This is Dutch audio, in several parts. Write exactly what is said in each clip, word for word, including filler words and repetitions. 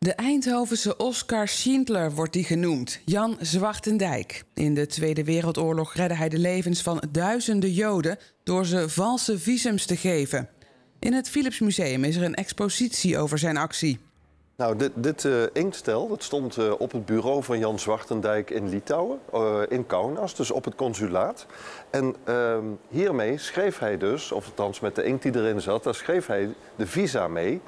De Eindhovense Oscar Schindler wordt die genoemd, Jan Zwartendijk. In de Tweede Wereldoorlog redde hij de levens van duizenden Joden door ze valse visums te geven. In het Philips Museum is er een expositie over zijn actie. Nou, dit dit uh, inktstel dat stond uh, op het bureau van Jan Zwartendijk in Litouwen, uh, in Kaunas, dus op het consulaat. En uh, hiermee schreef hij dus, of althans met de inkt die erin zat, daar schreef hij de visa mee.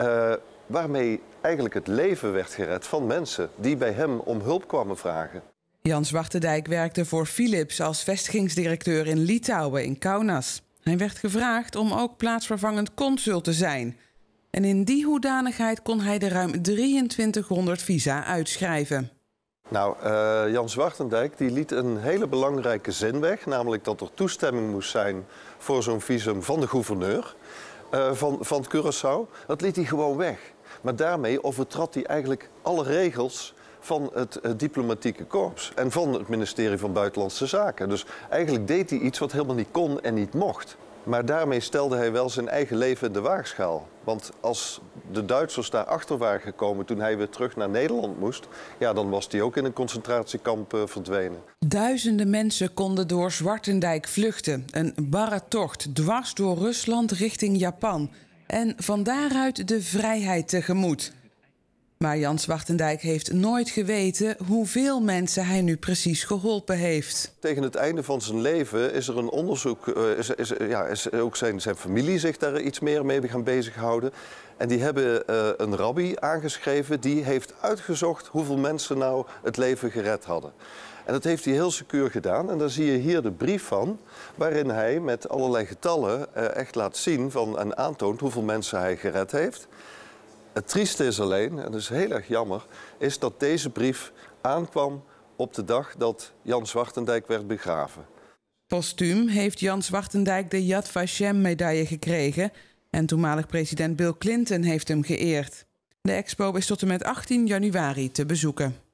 Uh, waarmee eigenlijk het leven werd gered van mensen die bij hem om hulp kwamen vragen. Jan Zwartendijk werkte voor Philips als vestigingsdirecteur in Litouwen, in Kaunas. Hij werd gevraagd om ook plaatsvervangend consul te zijn. En in die hoedanigheid kon hij de ruim drieëntwintighonderd visa uitschrijven. Nou, uh, Jan Zwartendijk die liet een hele belangrijke zin weg. Namelijk dat er toestemming moest zijn voor zo'n visum van de gouverneur uh, van, van Curaçao. Dat liet hij gewoon weg. Maar daarmee overtrad hij eigenlijk alle regels van het uh, diplomatieke korps en van het ministerie van Buitenlandse Zaken. Dus eigenlijk deed hij iets wat helemaal niet kon en niet mocht. Maar daarmee stelde hij wel zijn eigen leven in de waagschaal. Want als de Duitsers daarachter waren gekomen toen hij weer terug naar Nederland moest, ja, dan was hij ook in een concentratiekamp uh, verdwenen. Duizenden mensen konden door Zwartendijk vluchten. Een barre tocht dwars door Rusland richting Japan. En van daaruit de vrijheid tegemoet. Maar Jan Zwartendijk heeft nooit geweten hoeveel mensen hij nu precies geholpen heeft. Tegen het einde van zijn leven is er een onderzoek, is, is, ja, is ook zijn, zijn familie zich daar iets meer mee gaan bezighouden. En die hebben uh, een rabbi aangeschreven die heeft uitgezocht hoeveel mensen nou het leven gered hadden. En dat heeft hij heel secuur gedaan. En daar zie je hier de brief van, waarin hij met allerlei getallen uh, echt laat zien van, en aantoont hoeveel mensen hij gered heeft. Het trieste is alleen, en dat is heel erg jammer, is dat deze brief aankwam op de dag dat Jan Zwartendijk werd begraven. Postuum heeft Jan Zwartendijk de Yad Vashem-medaille gekregen en toenmalig president Bill Clinton heeft hem geëerd. De expo is tot en met achttien januari te bezoeken.